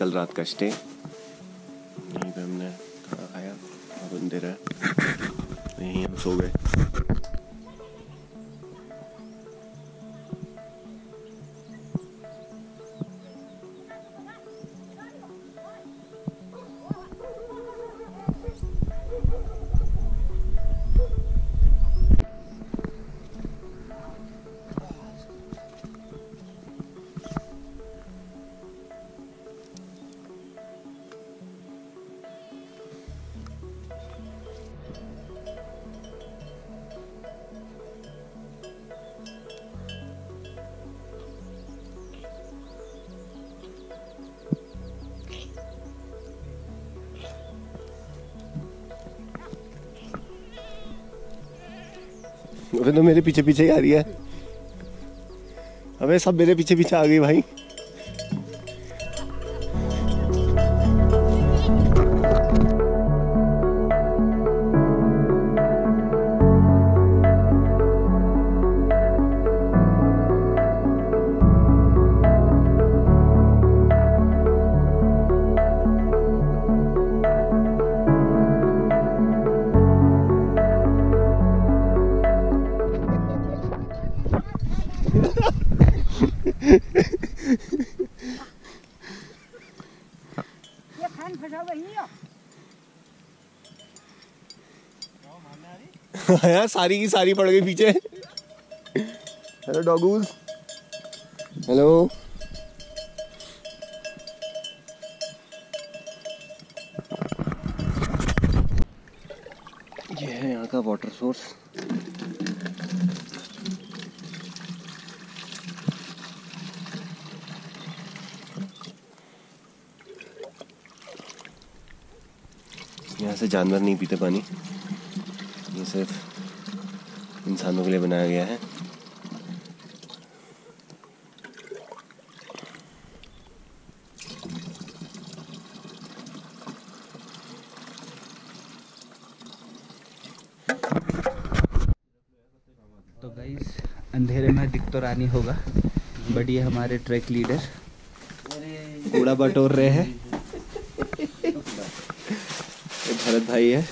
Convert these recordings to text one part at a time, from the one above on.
कल रात का स्टे। यहीं पे हमने खाना खाया, अब अंधेरा है, यहीं हम सो गए। अबे तो मेरे पीछे पीछे ही आ रही है, अबे सब मेरे पीछे पीछे आ गई भाई। यार सारी की सारी पड़ गई पीछे। Hello doggos, hello. ये है यहाँ का वाटर सोर्स। यहाँ से जानवर नहीं पीते पानी, ये सिर्फ इंसानों के लिए बनाया गया है। तो गाइस अंधेरे में दिख तो रानी होगा, बट ये हमारे ट्रैक लीडर कूड़ा बटोर रहे हैं। भरत भाई है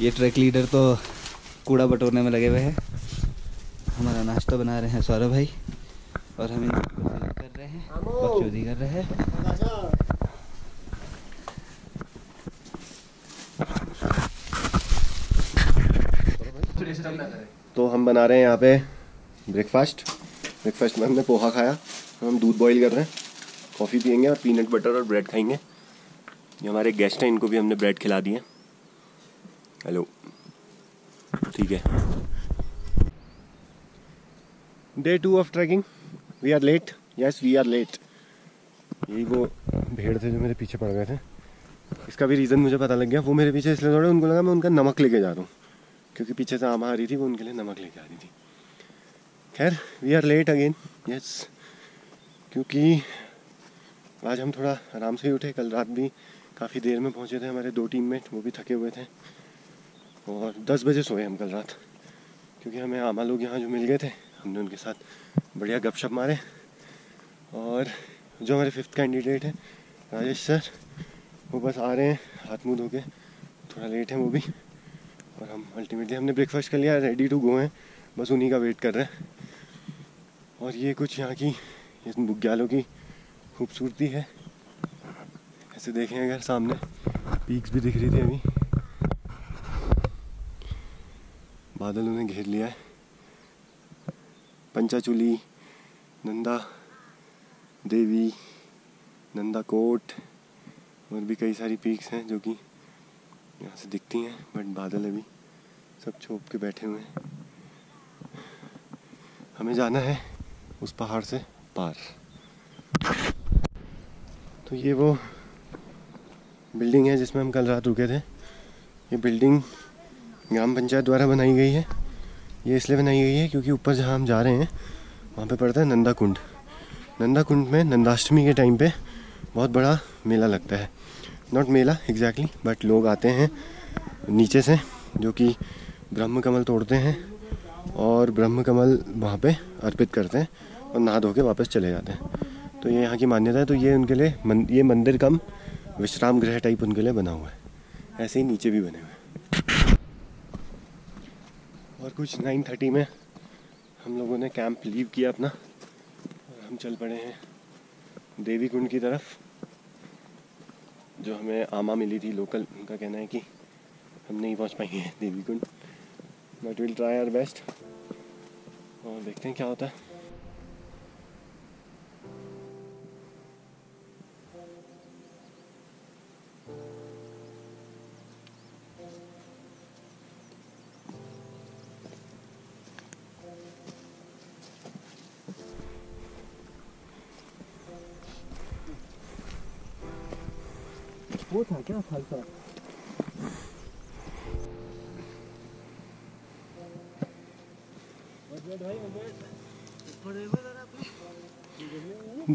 ये ट्रैक लीडर, तो कूड़ा बटोरने में लगे हुए हैं। हमारा नाश्ता बना रहे हैं सौरभ भाई, और हम कर रहे हैं बकचोदी कर रहे हैं। तो हम बना रहे हैं यहाँ पे ब्रेकफास्ट। ब्रेकफास्ट में हमने पोहा खाया, हम दूध बॉईल कर रहे हैं, कॉफ़ी पियेंगे और पीनट बटर और ब्रेड खाएंगे। ये हमारे गेस्ट हैं, इनको भी हमने ब्रेड खिला दिए। हेलो, ठीक है। Day 2 of trekking. We are late, yes we are late. यही वो भेड़ थे जो मेरे पीछे पड़ गए थे, इसका भी रीज़न मुझे पता लग गया। वो मेरे पीछे इसलिए दौड़े, उनको लगा मैं उनका नमक लेके जा रहा हूँ, क्योंकि पीछे से आम आ रही थी, वो उनके लिए नमक लेके आ रही थी। खैर we are late again, yes, क्योंकि आज हम थोड़ा आराम से ही उठे। कल रात भी काफ़ी देर में पहुंचे थे, हमारे 2 टीममेट वो भी थके हुए थे, और 10 बजे सोए हम कल रात, क्योंकि हमें आमा लोग यहाँ जो मिल गए थे, हमने उनके साथ बढ़िया गपशप मारे। और जो हमारे 5th कैंडिडेट है राजेश सर, वो बस आ रहे हैं हाथ मुँह धो के, थोड़ा लेट है वो भी। और हम अल्टीमेटली हमने ब्रेकफास्ट कर लिया, रेडी टू गो हैं, बस उन्हीं का वेट कर रहे हैं। और ये कुछ यहाँ की बुग्यालों की खूबसूरती है। ऐसे देखें अगर सामने पीक्स भी दिख रही थी, अभी बादलों ने घेर लिया है। पंचाचुली, नंदा देवी, नंदा कोट, और भी कई सारी पीक्स हैं जो कि यहाँ से दिखती हैं, बट बादल अभी सब छोप के बैठे हुए हैं। हमें जाना है उस पहाड़ से पार। तो ये वो बिल्डिंग है जिसमें हम कल रात रुके थे। ये बिल्डिंग ग्राम पंचायत द्वारा बनाई गई है। ये इसलिए बनाई गई है क्योंकि ऊपर जहाँ हम जा रहे हैं वहाँ पे पड़ता है नंदा कुंड। नंदा कुंड में नंदाष्टमी के टाइम पे बहुत बड़ा मेला लगता है, नॉट मेला एग्जैक्टली, बट लोग आते हैं नीचे से, जो कि ब्रह्म कमल तोड़ते हैं और ब्रह्म कमल वहाँ पर अर्पित करते हैं और नहा धो के वापस चले जाते हैं। तो ये यहाँ की मान्यता है। तो ये उनके लिए ये मंदिर कम विश्राम गृह टाइप उनके लिए बना हुआ है। ऐसे ही नीचे भी बने हुए। और कुछ 9:30 में हम लोगों ने कैंप लीव किया अपना और हम चल पड़े हैं देवी कुंड की तरफ, जो हमें आमा मिली थी लोकल। उनका कहना है कि हम नहीं पहुंच पाएंगे हैं Devi Kund, but will try our best और देखते हैं क्या होता है। वो था क्या हल्का।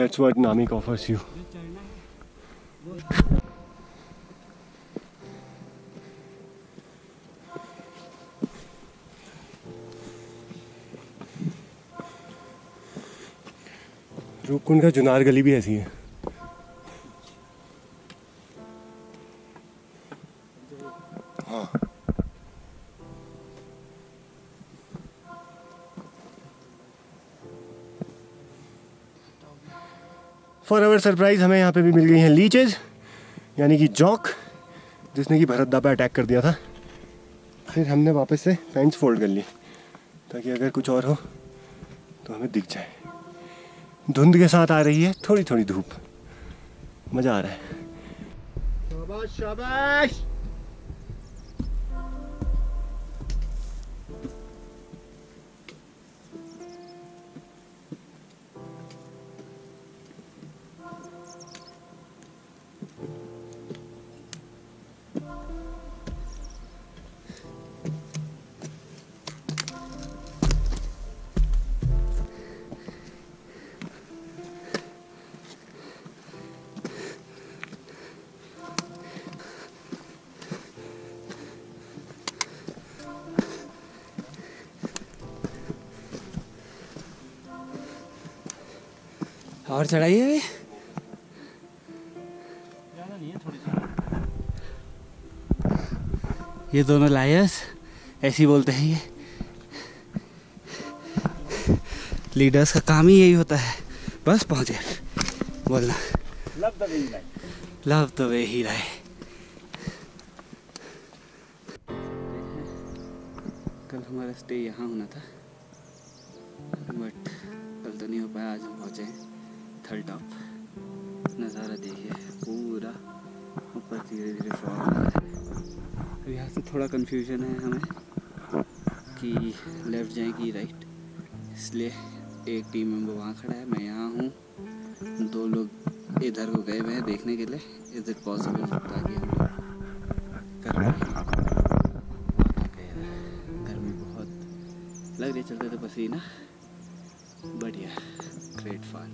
That's what Namik offers you. Roopkund का जुनार गली भी ऐसी है। फॉर आवर सरप्राइज हमें यहाँ पे भी मिल गई हैं लीचेज, यानी कि जॉक, जिसने कि भरतदा पे अटैक कर दिया था। फिर हमने वापस से पैंट्स फोल्ड कर लिए ताकि अगर कुछ और हो तो हमें दिख जाए। धुंध के साथ आ रही है थोड़ी थोड़ी धूप, मज़ा आ रहा है। शाबाश शाबाश। और चढ़ाई है ज़्यादा नहीं है, थोड़ी। ये दोनों लायर्स ऐसी बोलते हैं, ये लीडर्स का काम ही यही होता है, बस पहुंचे बोलना लव द वे ही लाए। कल हमारा स्टे यहाँ होना था बट कल तो नहीं हो पाया, आज हम पहुँचे थर्ड टॉप। नज़ारा देखिए पूरा ऊपर धीरे धीरे फॉल। यहाँ से थोड़ा कन्फ्यूजन है हमें कि लेफ़्ट जाएँ कि राइट, इसलिए एक टीम मेंबर वहाँ खड़ा है, मैं यहाँ हूँ, दो लोग इधर को गए हुए हैं देखने के लिए इज इट पॉसिबल ताकि हम कर रहे हैं। गर्मी बहुत लग रही है, चलते तो पसीना। बढ़िया ग्रेट फन।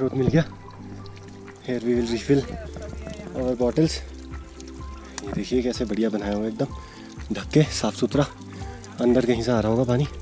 स्रोत मिल गया। Here we will refill our bottles. ये देखिए कैसे बढ़िया बनाया हुआ है, एकदम ढक के साफ सुथरा, अंदर कहीं से आ रहा होगा पानी।